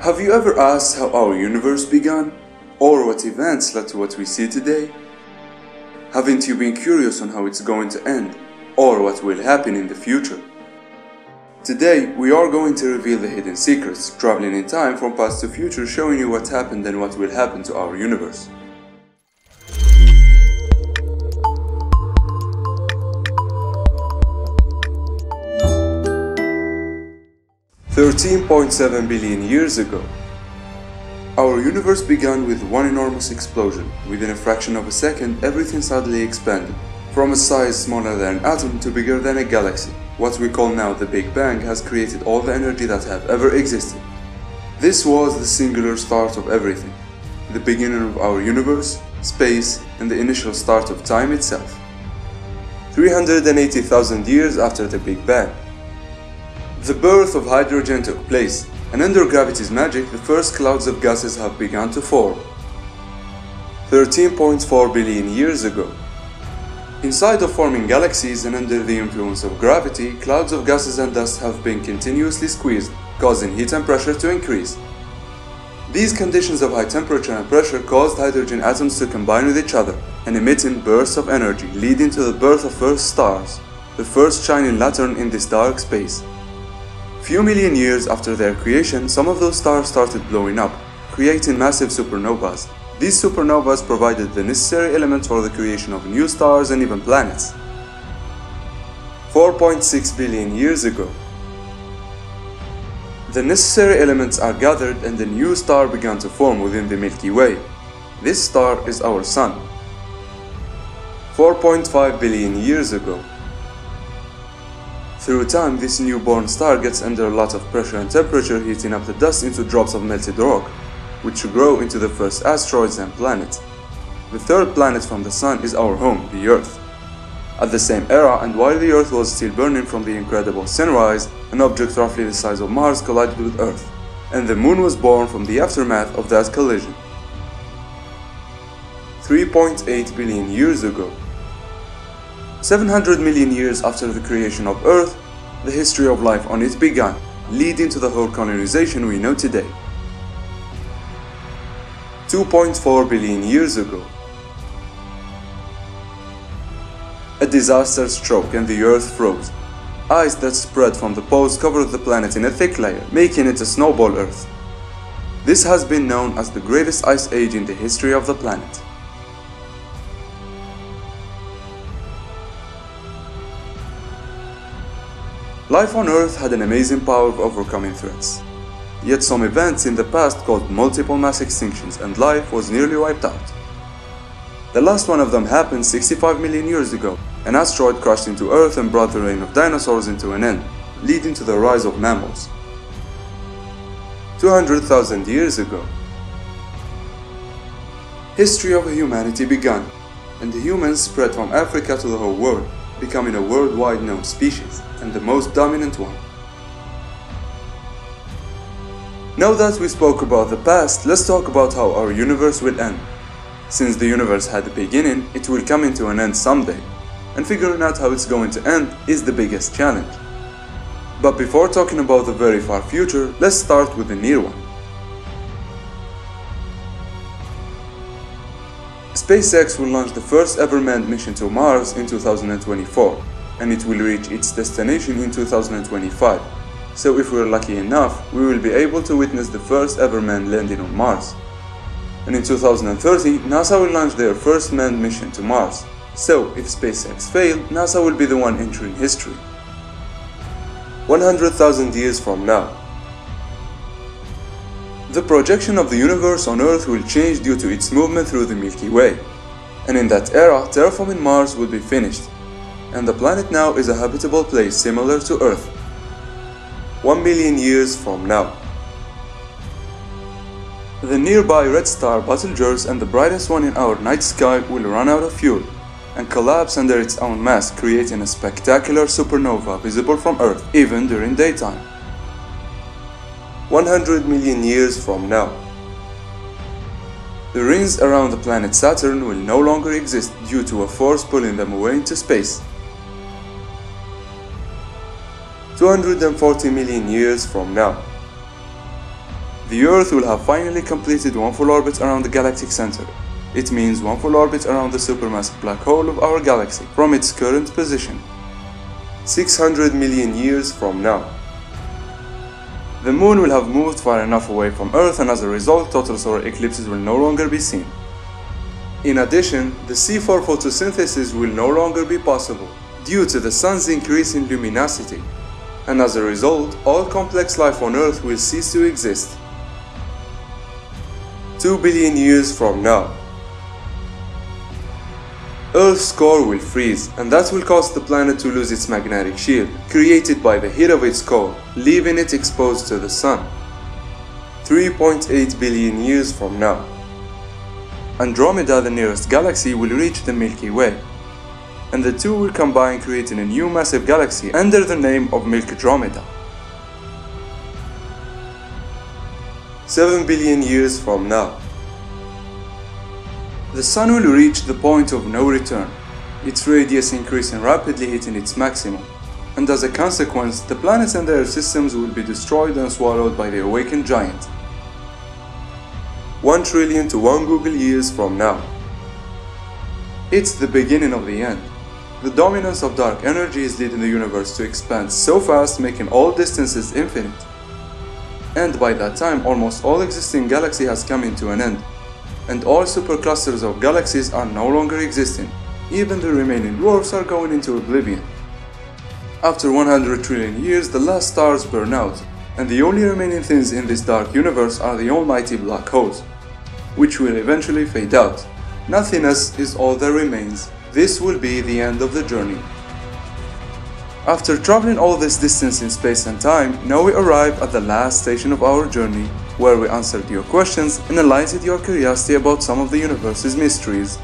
Have you ever asked how our universe began? Or what events led to what we see today? Haven't you been curious on how it's going to end? Or what will happen in the future? Today, we are going to reveal the hidden secrets, traveling in time from past to future, showing you what happened and what will happen to our universe. $13.7 billion years ago, our universe began with one enormous explosion. Within a fraction of a second, everything suddenly expanded, from a size smaller than an atom to bigger than a galaxy. What we call now the Big Bang has created all the energy that have ever existed. This was the singular start of everything, the beginning of our universe, space, and the initial start of time itself. 380,000 years after the Big Bang, the birth of hydrogen took place, and under gravity's magic, the first clouds of gases have begun to form. 13.4 billion years ago. Inside of forming galaxies and under the influence of gravity, clouds of gases and dust have been continuously squeezed, causing heat and pressure to increase. These conditions of high temperature and pressure caused hydrogen atoms to combine with each other and emitting bursts of energy, leading to the birth of first stars, the first shining lantern in this dark space. Few million years after their creation, some of those stars started blowing up, creating massive supernovas. These supernovas provided the necessary element for the creation of new stars and even planets. 4.6 billion years ago, the necessary elements are gathered and a new star began to form within the Milky Way. This star is our Sun. 4.5 billion years ago, through time, this newborn star gets under a lot of pressure and temperature, heating up the dust into drops of melted rock, which grow into the first asteroids and planets. The third planet from the Sun is our home, the Earth. At the same era, and while the Earth was still burning from the incredible sunrise, an object roughly the size of Mars collided with Earth, and the Moon was born from the aftermath of that collision. 3.8 billion years ago, 700 million years after the creation of Earth, the history of life on it began, leading to the whole colonization we know today. 2.4 billion years ago, a disaster struck and the Earth froze. Ice that spread from the poles covered the planet in a thick layer, making it a snowball Earth. This has been known as the greatest ice age in the history of the planet. Life on Earth had an amazing power of overcoming threats. Yet some events in the past caused multiple mass extinctions and life was nearly wiped out. The last one of them happened 65 million years ago. An asteroid crashed into Earth and brought the reign of dinosaurs into an end, leading to the rise of mammals. 200,000 years ago, history of humanity began, and the humans spread from Africa to the whole world, becoming a worldwide known species, and the most dominant one. Now that we spoke about the past, let's talk about how our universe will end. Since the universe had a beginning, it will come into an end someday, and figuring out how it's going to end is the biggest challenge. But before talking about the very far future, let's start with the near one. SpaceX will launch the first ever manned mission to Mars in 2024, and it will reach its destination in 2025. So if we're lucky enough, we will be able to witness the first ever manned landing on Mars. And in 2030, NASA will launch their first manned mission to Mars. So if SpaceX fails, NASA will be the one entering history. 100,000 years from now, the projection of the universe on Earth will change due to its movement through the Milky Way, and in that era terraforming Mars would be finished, and the planet now is a habitable place similar to Earth. 1 million years from now, the nearby red star Betelgeuse and the brightest one in our night sky will run out of fuel and collapse under its own mass, creating a spectacular supernova visible from Earth even during daytime. 100 million years from now, the rings around the planet Saturn will no longer exist due to a force pulling them away into space. 240 million years from now, the the Earth will have finally completed one full orbit around the galactic center. It means one full orbit around the supermassive black hole of our galaxy from its current position. 600 million years from now. The moon will have moved far enough away from Earth, and as a result total solar eclipses will no longer be seen. In addition, the C4 photosynthesis will no longer be possible due to the sun's increase in luminosity, and as a result all complex life on Earth will cease to exist. 2 billion years from now. Earth's core will freeze, and that will cause the planet to lose its magnetic shield, created by the heat of its core, leaving it exposed to the sun. 3.8 billion years from now. Andromeda, the nearest galaxy, will reach the Milky Way, and the two will combine, creating a new massive galaxy under the name of Milkdromeda. 7 billion years from now. The Sun will reach the point of no return, its radius increasing rapidly, hitting its maximum, and as a consequence, the planets and their systems will be destroyed and swallowed by the awakened giant. 1 trillion to 1 Google years from now. It's the beginning of the end. The dominance of dark energy is leading the universe to expand so fast, making all distances infinite. And by that time, almost all existing galaxy has come into an end, and all superclusters of galaxies are no longer existing. Even the remaining dwarfs are going into oblivion. After 100 trillion years, the last stars burn out, and the only remaining things in this dark universe are the almighty black holes, which will eventually fade out. Nothingness is all that remains. This will be the end of the journey. After traveling all this distance in space and time, now we arrive at the last station of our journey, where we answered your questions and enlightened your curiosity about some of the universe's mysteries.